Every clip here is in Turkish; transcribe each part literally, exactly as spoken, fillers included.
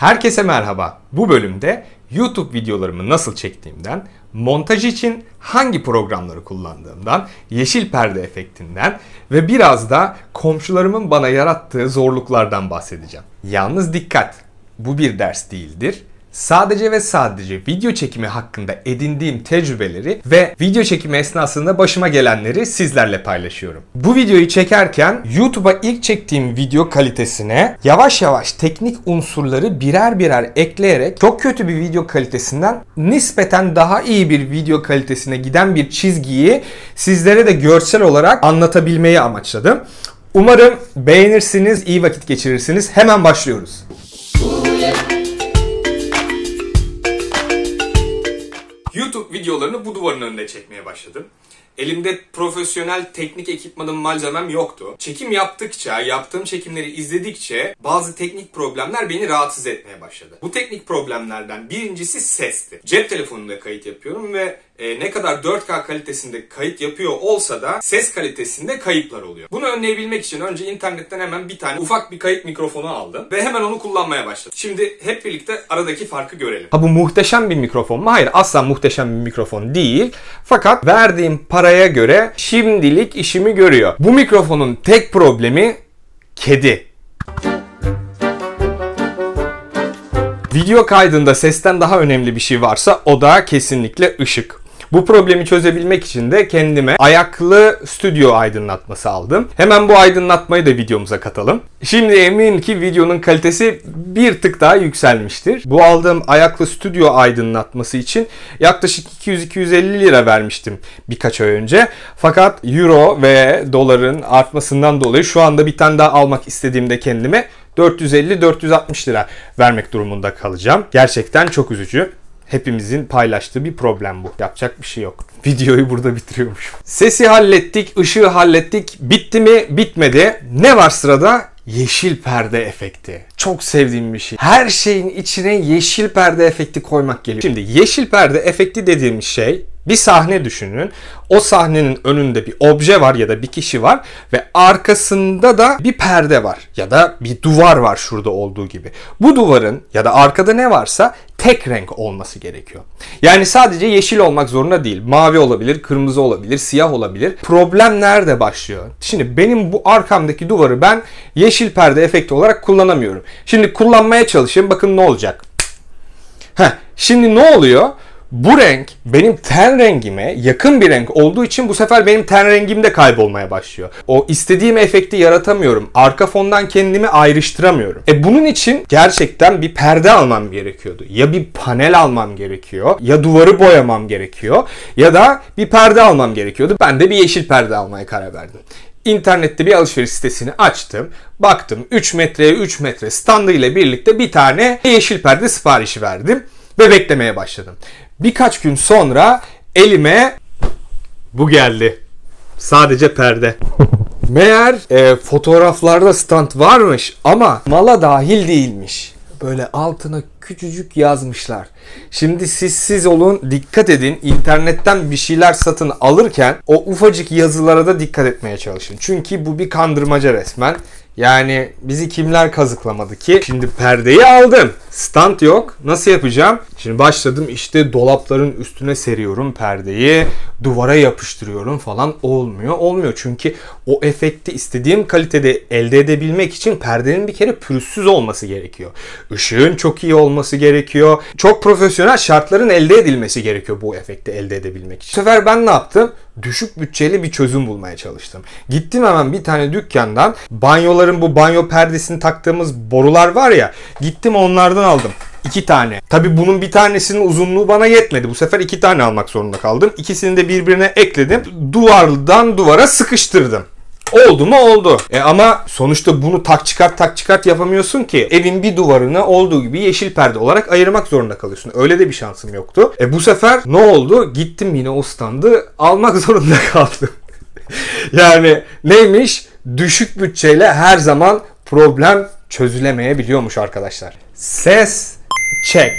Herkese merhaba. Bu bölümde YouTube videolarımı nasıl çektiğimden, montaj için hangi programları kullandığımdan, yeşil perde efektinden ve biraz da komşularımın bana yarattığı zorluklardan bahsedeceğim. Yalnız dikkat! Bu bir ders değildir. Sadece ve sadece video çekimi hakkında edindiğim tecrübeleri ve video çekimi esnasında başıma gelenleri sizlerle paylaşıyorum. Bu videoyu çekerken YouTube'a ilk çektiğim video kalitesine yavaş yavaş teknik unsurları birer birer ekleyerek çok kötü bir video kalitesinden nispeten daha iyi bir video kalitesine giden bir çizgiyi sizlere de görsel olarak anlatabilmeyi amaçladım. Umarım beğenirsiniz, iyi vakit geçirirsiniz. Hemen başlıyoruz. YouTube videolarını bu duvarın önüne çekmeye başladım. Elimde profesyonel teknik ekipmanım, malzemem yoktu. Çekim yaptıkça, yaptığım çekimleri izledikçe bazı teknik problemler beni rahatsız etmeye başladı. Bu teknik problemlerden birincisi sesti. Cep telefonumda kayıt yapıyorum ve e, ne kadar dört K kalitesinde kayıt yapıyor olsa da ses kalitesinde kayıplar oluyor. Bunu önleyebilmek için önce internetten hemen bir tane ufak bir kayıt mikrofonu aldım ve hemen onu kullanmaya başladım. Şimdi hep birlikte aradaki farkı görelim. Ha, bu muhteşem bir mikrofon mu? Hayır, asla muhteşem bir mikrofon değil. Fakat verdiğim para göre şimdilik işimi görüyor. Bu mikrofonun tek problemi kedi. Video kaydında sesten daha önemli bir şey varsa o da kesinlikle ışık. Bu problemi çözebilmek için de kendime ayaklı stüdyo aydınlatması aldım. Hemen bu aydınlatmayı da videomuza katalım. Şimdi eminim ki videonun kalitesi bir tık daha yükselmiştir. Bu aldığım ayaklı stüdyo aydınlatması için yaklaşık iki yüz iki yüz elli lira vermiştim birkaç ay önce. Fakat euro ve doların artmasından dolayı şu anda bir tane daha almak istediğimde kendime dört yüz elli dört yüz altmış lira vermek durumunda kalacağım. Gerçekten çok üzücü. Hepimizin paylaştığı bir problem bu. Yapacak bir şey yok. Videoyu burada bitiriyormuşum. Sesi hallettik, ışığı hallettik. Bitti mi? Bitmedi. Ne var sırada? Yeşil perde efekti. Çok sevdiğim bir şey. Her şeyin içine yeşil perde efekti koymak geliyor. Şimdi yeşil perde efekti dediğimiz şey, bir sahne düşünün. O sahnenin önünde bir obje var ya da bir kişi var ve arkasında da bir perde var ya da bir duvar var şurada olduğu gibi. Bu duvarın ya da arkada ne varsa tek renk olması gerekiyor. Yani sadece yeşil olmak zorunda değil. Mavi olabilir, kırmızı olabilir, siyah olabilir. Problem nerede başlıyor? Şimdi benim bu arkamdaki duvarı ben yeşil perde efekti olarak kullanamıyorum. Şimdi kullanmaya çalışayım. Bakın ne olacak? Heh, şimdi ne oluyor? Bu renk benim ten rengime yakın bir renk olduğu için bu sefer benim ten rengim de kaybolmaya başlıyor. O istediğim efekti yaratamıyorum. Arka fondan kendimi ayrıştıramıyorum. E bunun için gerçekten bir perde almam gerekiyordu. Ya bir panel almam gerekiyor, ya duvarı boyamam gerekiyor, ya da bir perde almam gerekiyordu. Ben de bir yeşil perde almaya karar verdim. İnternette bir alışveriş sitesini açtım. Baktım üç metreye üç metre standı ile birlikte bir tane yeşil perde siparişi verdim ve beklemeye başladım. Birkaç gün sonra elime bu geldi. Sadece perde. Meğer e, fotoğraflarda stand varmış ama mala dahil değilmiş. Böyle altına küçücük yazmışlar. Şimdi siz siz olun, dikkat edin. İnternetten bir şeyler satın alırken o ufacık yazılara da dikkat etmeye çalışın. Çünkü bu bir kandırmaca resmen. Yani bizi kimler kazıklamadı ki? Şimdi perdeyi aldım. Stand yok. Nasıl yapacağım? Şimdi başladım, işte dolapların üstüne seriyorum perdeyi. Duvara yapıştırıyorum falan. Olmuyor. Olmuyor çünkü o efekti istediğim kalitede elde edebilmek için perdenin bir kere pürüzsüz olması gerekiyor. Işığın çok iyi olması gerekiyor. Çok profesyonel şartların elde edilmesi gerekiyor bu efekti elde edebilmek için. Bu sefer ben ne yaptım? Düşük bütçeli bir çözüm bulmaya çalıştım. Gittim hemen bir tane dükkandan banyoların bu banyo perdesini taktığımız borular var ya, gittim onlardan aldım. İki tane. Tabii bunun bir tanesinin uzunluğu bana yetmedi. Bu sefer iki tane almak zorunda kaldım. İkisini de birbirine ekledim. Duvardan duvara sıkıştırdım. Oldu mu? Oldu. E ama sonuçta bunu tak çıkart tak çıkart yapamıyorsun ki. Evin bir duvarını olduğu gibi yeşil perde olarak ayırmak zorunda kalıyorsun. Öyle de bir şansım yoktu. E bu sefer ne oldu? Gittim yine o standı almak zorunda kaldım. Yani neymiş? Düşük bütçeyle her zaman problem çözülemeyebiliyormuş arkadaşlar. Ses çek.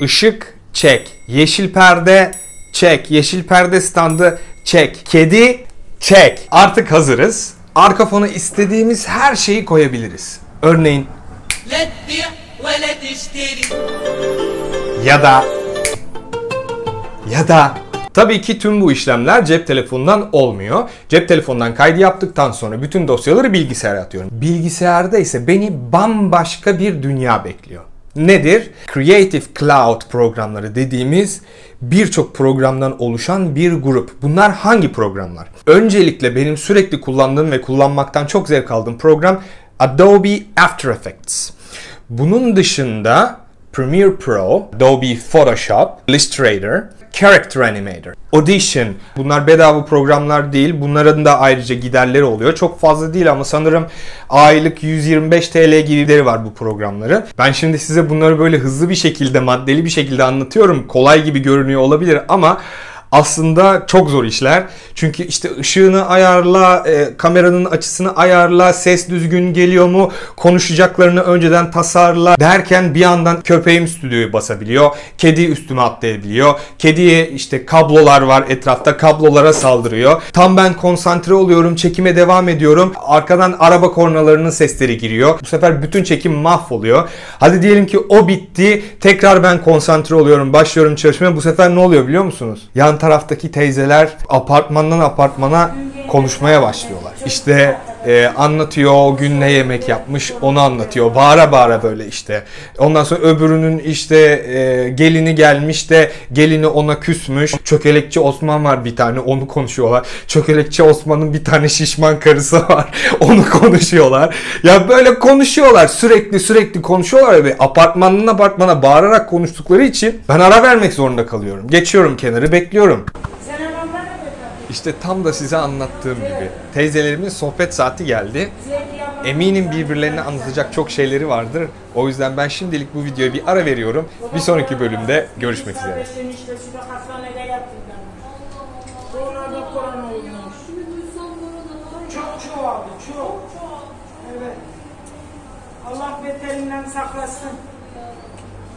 Işık çek. Yeşil perde çek. Yeşil perde standı çek. Kedi çek. Artık hazırız. Arka fona istediğimiz her şeyi koyabiliriz. Örneğin ولا تشتري ya da ya da. Tabii ki tüm bu işlemler cep telefonundan olmuyor. Cep telefonundan kaydı yaptıktan sonra bütün dosyaları bilgisayara atıyorum. Bilgisayarda ise beni bambaşka bir dünya bekliyor. Nedir? Creative Cloud programları dediğimiz birçok programdan oluşan bir grup. Bunlar hangi programlar? Öncelikle benim sürekli kullandığım ve kullanmaktan çok zevk aldığım program Adobe After Effects. Bunun dışında Premiere Pro, Adobe Photoshop, Illustrator, Character Animator, Audition. Bunlar bedava programlar değil. Bunların da ayrıca giderleri oluyor. Çok fazla değil ama sanırım aylık yüz yirmi beş T L giderleri var bu programları. Ben şimdi size bunları böyle hızlı bir şekilde, maddeli bir şekilde anlatıyorum. Kolay gibi görünüyor olabilir ama aslında çok zor işler. Çünkü işte ışığını ayarla, e, kameranın açısını ayarla, ses düzgün geliyor mu, konuşacaklarını önceden tasarla derken bir yandan köpeğim stüdyoyu basabiliyor, kedi üstüme atlayabiliyor, kediye işte kablolar var etrafta, kablolara saldırıyor. Tam ben konsantre oluyorum, çekime devam ediyorum. Arkadan araba kornalarının sesleri giriyor. Bu sefer bütün çekim mahvoluyor. Hadi diyelim ki o bitti, tekrar ben konsantre oluyorum, başlıyorum çalışmaya. Bu sefer ne oluyor biliyor musunuz? Yan taraftaki teyzeler apartmandan apartmana konuşmaya başlıyorlar. İşte e, anlatıyor o gün ne yemek yapmış, onu anlatıyor. Bağıra bağıra böyle işte. Ondan sonra öbürünün işte e, gelini gelmiş de gelini ona küsmüş. Çökelekçi Osman var bir tane, onu konuşuyorlar. Çökelekçi Osman'ın bir tane şişman karısı var. Onu konuşuyorlar. Ya böyle konuşuyorlar. Sürekli sürekli konuşuyorlar ve apartmandan apartmana bağırarak konuştukları için ben ara vermek zorunda kalıyorum. Geçiyorum kenarı, bekliyorum. İşte tam da size anlattığım gibi teyzelerimin sohbet saati geldi. Eminim birbirlerine anlatacak çok şeyleri vardır. O yüzden ben şimdilik bu videoya bir ara veriyorum. Bir sonraki bölümde görüşmek üzere. Çok çoğaldı, çok. Evet. Allah beterinden saklasın.